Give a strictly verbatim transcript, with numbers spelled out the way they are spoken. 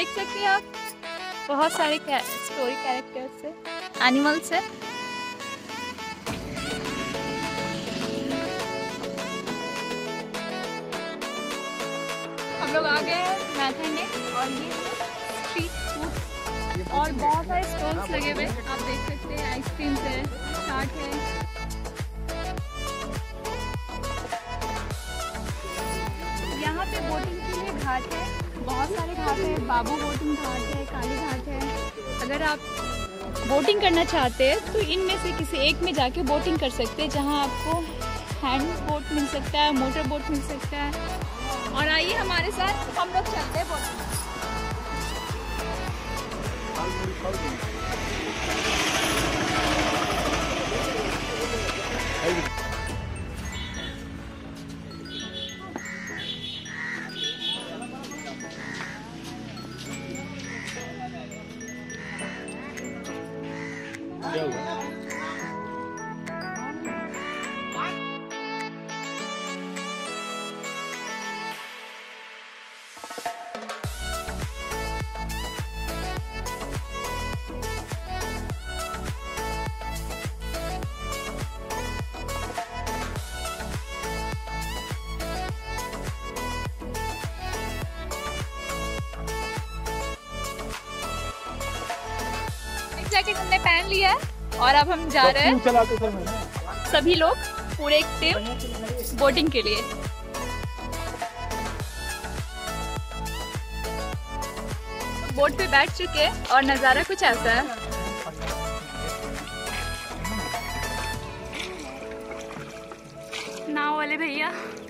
देख सकते हैं आप, बहुत सारे स्टोरी कैरेक्टर्स है, एनिमल्स है। हम लोग आ गए मैथेन में और ये स्ट्रीट फूड और बहुत सारे स्टॉल्स लगे हुए हैं, आप देख सकते हैं। आइसक्रीम है, चाट है। यहाँ पे बोटिंग के लिए घाट है, बहुत सारे घाट है। बाबू बोटिंग घाट है, काली घाट है। अगर आप बोटिंग करना चाहते हैं तो इनमें से किसी एक में जाके बोटिंग कर सकते हैं, जहाँ आपको हैंड बोट मिल सकता है, मोटर बोट मिल सकता है। और आइए हमारे साथ, हम लोग चलते हैं बोटिंग। जैकेट हमने पहन लिया है और अब हम जा रहे हैं सभी लोग पूरे एक टीम बोटिंग के लिए। बोट पे बैठ चुके हैं और नजारा कुछ ऐसा है। नाव वाले भैया